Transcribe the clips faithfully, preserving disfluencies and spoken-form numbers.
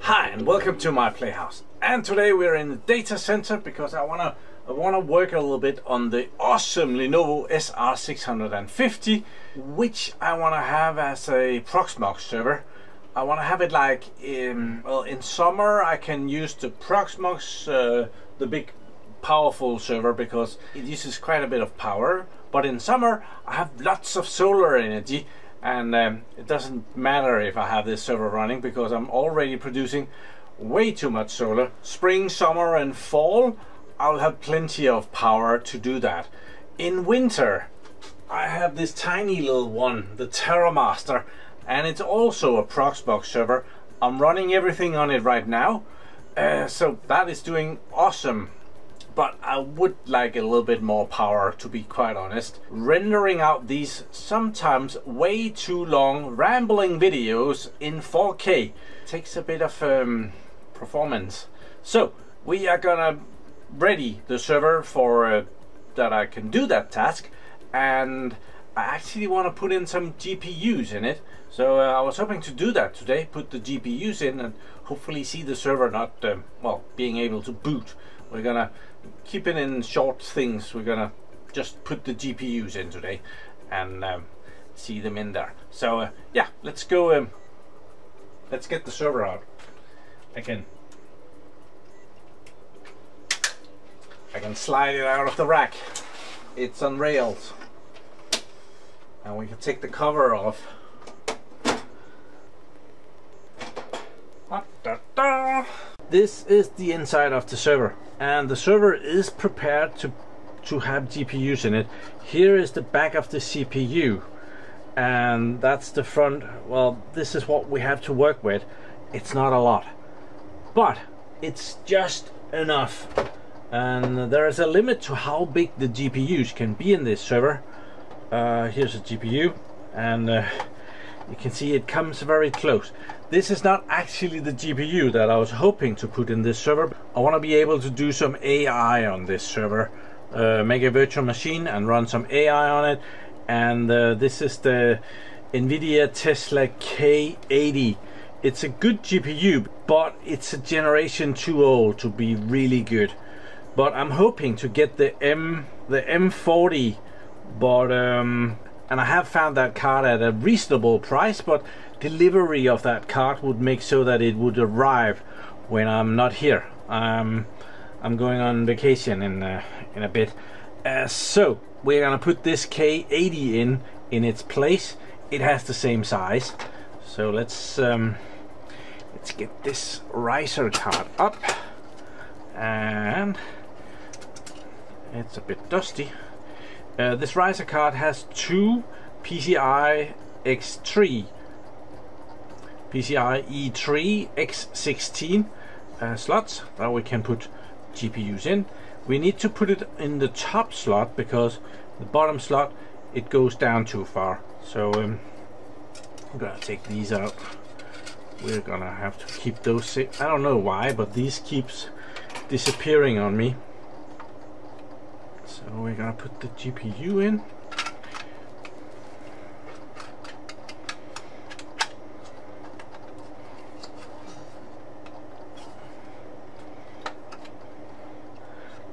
Hi and welcome to my Playhouse, and today we're in the data center because I wanna I wanna work a little bit on the awesome Lenovo S R six fifty, which I wanna have as a Proxmox server. I wanna have it like in, well, in summer I can use the Proxmox, uh, the big powerful server, because it uses quite a bit of power. But in summer I have lots of solar energy, and um, it doesn't matter if I have this server running because I'm already producing way too much solar. Spring, summer and fall I'll have plenty of power to do that. In winter I have this tiny little one, the TerraMaster, and it's also a Proxmox server. I'm running everything on it right now, uh, so that is doing awesome. But I would like a little bit more power, to be quite honest. Rendering out these sometimes way too long rambling videos in four K takes a bit of um, performance. So we are gonna ready the server for uh, that I can do that task, and I actually want to put in some G P Us in it. So uh, I was hoping to do that today, put the G P Us in and hopefully see the server not um, well being able to boot. We're gonna keep it in short things. We're gonna just put the G P Us in today and um, see them in there. So uh, yeah, let's go. Um, let's get the server out. I can I can slide it out of the rack. It's on rails, and we can take the cover off. Da-da-da. This is the inside of the server, and the server is prepared to to have G P Us in it. Here is the back of the C P U, and that's the front. Well, this is what we have to work with. It's not a lot, but it's just enough, and there is a limit to how big the G P Us can be in this server. Uh, here's a G P U, and uh, you can see it comes very close. This is not actually the G P U that I was hoping to put in this server. I want to be able to do some A I on this server, uh, make a virtual machine and run some A I on it. And uh, this is the Nvidia Tesla K eighty. It's a good G P U, but it's a generation too old to be really good. But I'm hoping to get the M the M forty, but um, and I have found that card at a reasonable price, but delivery of that card would make so that it would arrive when I'm not here. Um, I'm going on vacation in uh, in a bit, uh, so we're gonna put this K eighty in in its place. It has the same size, so let's um, let's get this riser card up, and it's a bit dusty. Uh, this riser card has two P C I X three, P C I E three by sixteen uh, slots that we can put G P Us in. We need to put it in the top slot because the bottom slot, it goes down too far. So um, I'm gonna take these out. We're gonna have to keep those. I don't know why, but these keeps disappearing on me. So we're gonna put the G P U in.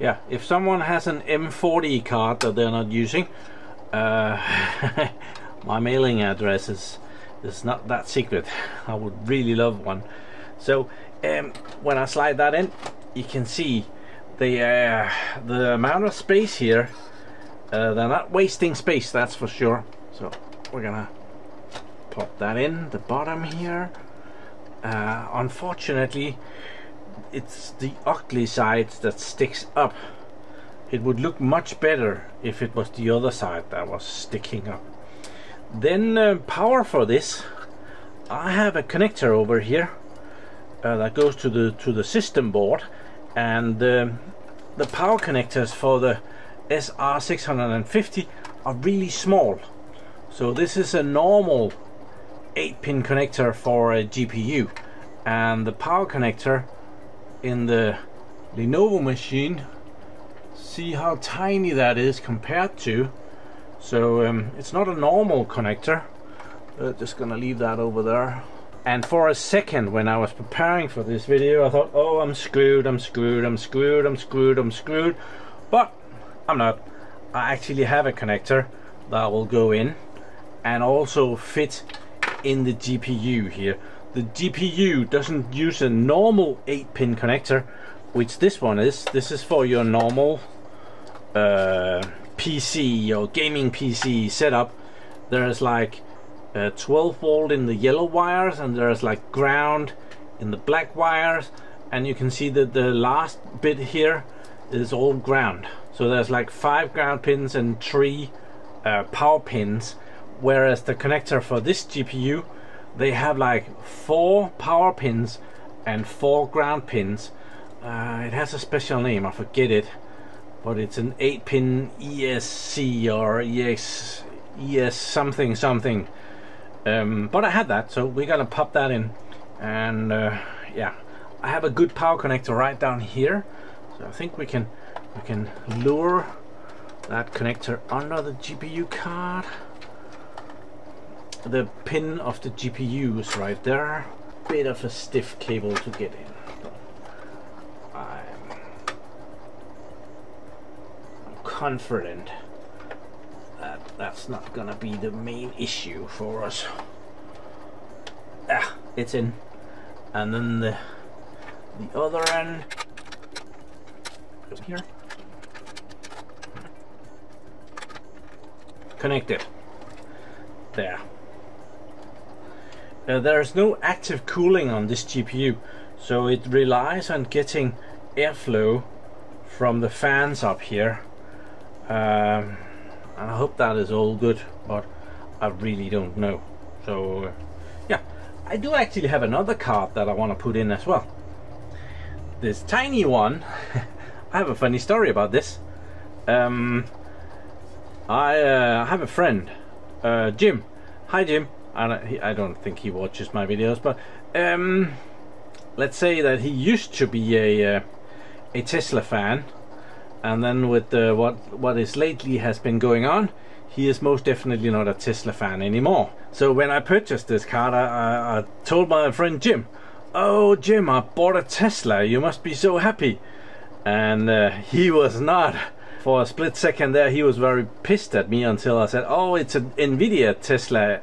Yeah, if someone has an M forty card that they're not using, uh, my mailing address is, is not that secret. I would really love one. So um, when I slide that in, you can see the uh, the amount of space here. Uh, they're not wasting space, that's for sure. So we're gonna pop that in the bottom here. Uh, unfortunately, it's the ugly side that sticks up. It would look much better if it was the other side that was sticking up. Then uh, power for this, I have a connector over here uh, that goes to the to the system board. And um, the power connectors for the S R six fifty are really small. So this is a normal eight pin connector for a G P U, and the power connector in the Lenovo machine, see how tiny that is compared to. So um, it's not a normal connector, Uh, just gonna leave that over there. And for a second, when I was preparing for this video, I thought, oh, I'm screwed, I'm screwed, I'm screwed, I'm screwed, I'm screwed. But I'm not. I actually have a connector that will go in and also fit in the G P U here. The G P U doesn't use a normal eight pin connector, which this one is. This is for your normal uh, P C, your gaming P C setup. There's like Uh, twelve volt in the yellow wires, and there's like ground in the black wires, and you can see that the last bit here is all ground. So there's like five ground pins and three uh, power pins, whereas the connector for this G P U, they have like four power pins and four ground pins. Uh, it has a special name, I forget it, but it's an eight pin E S C or E X, E S something something. Um, but I had that, so we're gonna pop that in. And uh, yeah, I have a good power connector right down here, so I think we can we can lure that connector under the G P U card. The pin of the G P U is right there. Bit of a stiff cable to get in, but I'm, I'm confident that's not gonna be the main issue for us. Ah, it's in. And then the the other end goes here. Connected. There. Uh, there's no active cooling on this G P U, so it relies on getting airflow from the fans up here. Um, And I hope that is all good, but I really don't know. So, uh, yeah, I do actually have another card that I want to put in as well. This tiny one, I have a funny story about this. Um, I uh, have a friend, uh, Jim. Hi, Jim. I don't, he, I don't think he watches my videos, but um, let's say that he used to be a, uh, a Tesla fan. And then with the, what what is lately has been going on, he is most definitely not a Tesla fan anymore. So when I purchased this card, I, I, I told my friend Jim, "Oh Jim, I bought a Tesla, you must be so happy." And uh, he was not. For a split second there, he was very pissed at me until I said, "Oh, it's an Nvidia Tesla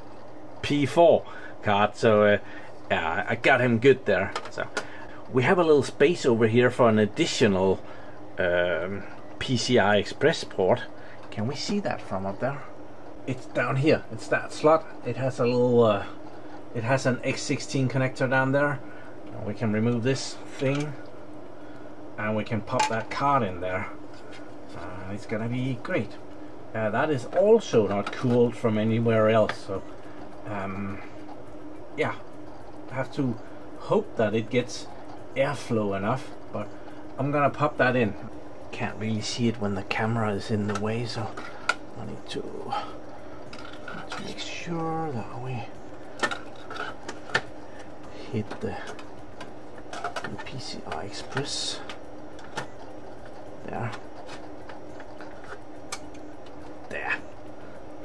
P four card." So uh, yeah, I got him good there. So we have a little space over here for an additional Um, P C I Express port. Can we see that from up there? It's down here. It's that slot. It has a little. Uh, it has an X sixteen connector down there. And we can remove this thing, and we can pop that card in there. Uh, it's gonna be great. Uh, that is also not cooled from anywhere else. So, um, yeah, have to hope that it gets airflow enough, but I'm gonna pop that in. Can't really see it when the camera is in the way, so I need to, to make sure that we hit the, the P C I Express. There. There.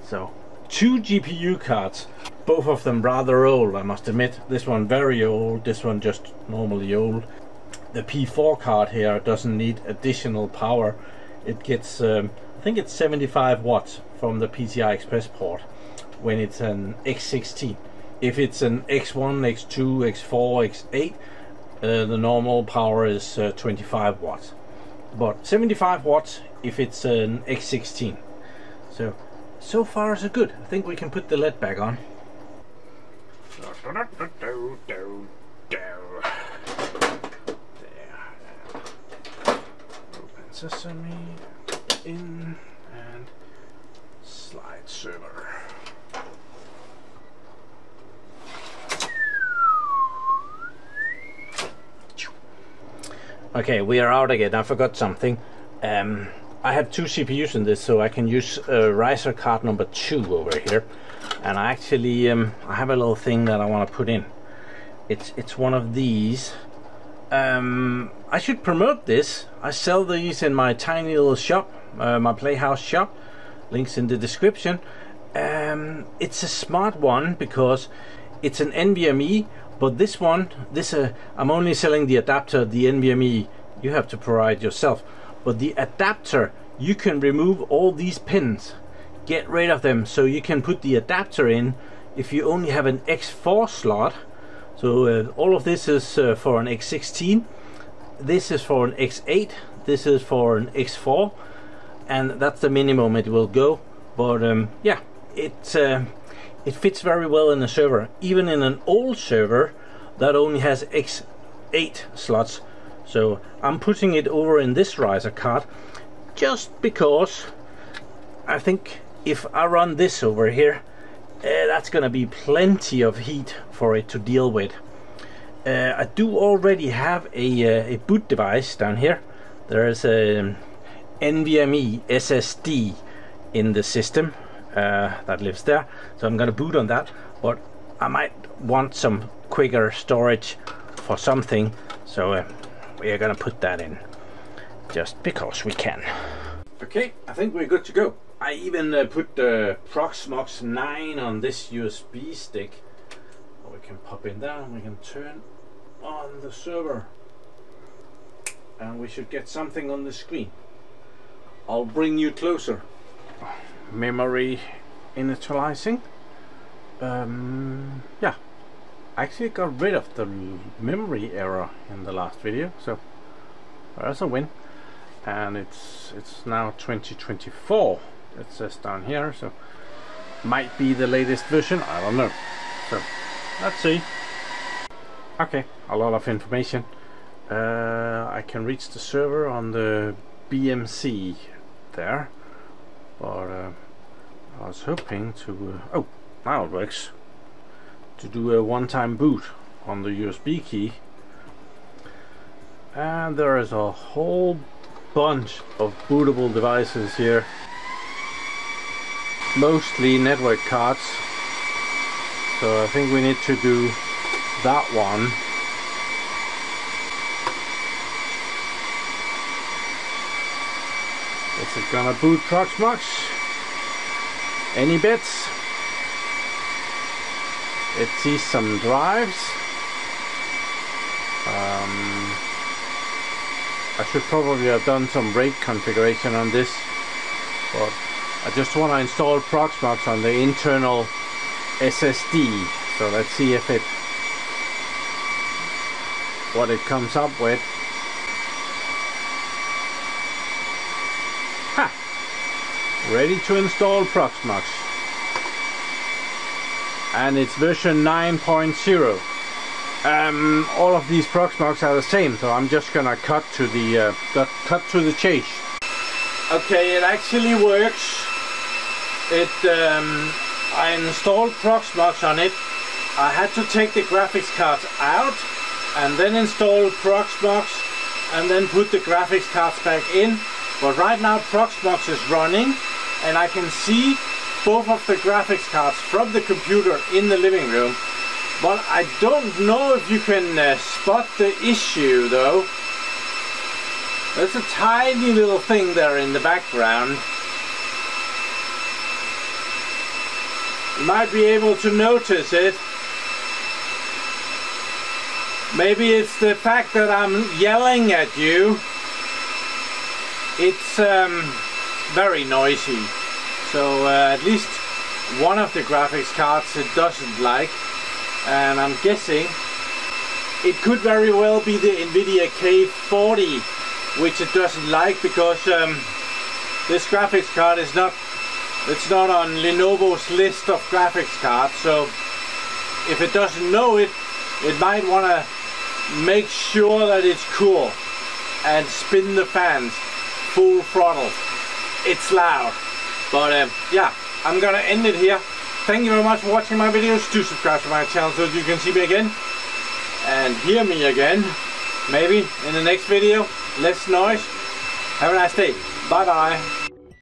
So, two G P U cards, both of them rather old, I must admit. This one very old, this one just normally old. The P four card here doesn't need additional power. It gets, um, I think it's seventy-five watts from the P C I Express port when it's an X sixteen. If it's an X one, X two, X four, X eight, uh, the normal power is uh, twenty-five watts. But seventy-five watts if it's an X sixteen. So, so far so good. I think we can put the L E D back on. Sesame in and slide server. Okay, we are out again. I forgot something. Um, I have two C P Us in this, so I can use uh, riser card number two over here. And I actually, um, I have a little thing that I want to put in. It's it's one of these. Um, I should promote this. I sell these in my tiny little shop, uh, my PlayHouse shop. Links in the description. Um, it's a smart one because it's an N V M e, but this one, this uh, I'm only selling the adapter. The N V M e you have to provide yourself, but the adapter, you can remove all these pins, get rid of them, so you can put the adapter in if you only have an X four slot. So uh, all of this is uh, for an X sixteen, this is for an X eight, this is for an X four, and that's the minimum it will go. But um, yeah, it, uh, it fits very well in a server, even in an old server that only has X eight slots. So I'm putting it over in this riser card just because I think if I run this over here, uh, that's gonna be plenty of heat for it to deal with. Uh, I do already have a, uh, a boot device down here. There is an N V M e S S D in the system uh, that lives there, so I'm gonna boot on that, but I might want some quicker storage for something, so uh, we're gonna put that in just because we can. Okay, I think we're good to go. I even uh, put the Proxmox nine on this U S B stick. We can pop in there and we can turn on the server. And we should get something on the screen. I'll bring you closer. Memory initializing. Um, yeah, I actually got rid of the memory error in the last video, so there's a win. And it's it's now twenty twenty-four, it says down here, so might be the latest version, I don't know. So let's see. Okay, a lot of information. uh, I can reach the server on the B M C there, but uh, I was hoping to uh, oh, now it works, to do a one-time boot on the U S B key. And there is a whole bunch of bootable devices here, mostly network cards, so I think we need to do that one. Is it gonna boot Proxmox? Any bits? It sees some drives. um, I should probably have done some RAID configuration on this, but I just want to install Proxmox on the internal S S D, so let's see if it, what it comes up with. Ha! Ready to install Proxmox, and it's version nine point zero. Um, all of these Proxmox are the same, so I'm just gonna cut to the uh, cut to the chase. Okay, it actually works. It um, I installed Proxmox on it. I had to take the graphics cards out and then install Proxmox and then put the graphics cards back in. But right now Proxmox is running, and I can see both of the graphics cards from the computer in the living room. But I don't know if you can uh, spot the issue though. There's a tiny little thing there in the background. You might be able to notice it. Maybe it's the fact that I'm yelling at you. It's um, very noisy. So uh, at least one of the graphics cards it doesn't like. And I'm guessing it could very well be the Nvidia K forty, which it doesn't like, because um, this graphics card is not, it's not on Lenovo's list of graphics cards. So if it doesn't know it, it might want to make sure that it's cool and spin the fans full throttle. It's loud, but um, yeah, I'm gonna end it here. Thank you very much for watching my videos. Do subscribe to my channel so you can see me again and hear me again, maybe in the next video. Less noise. Have a nice day. Bye bye.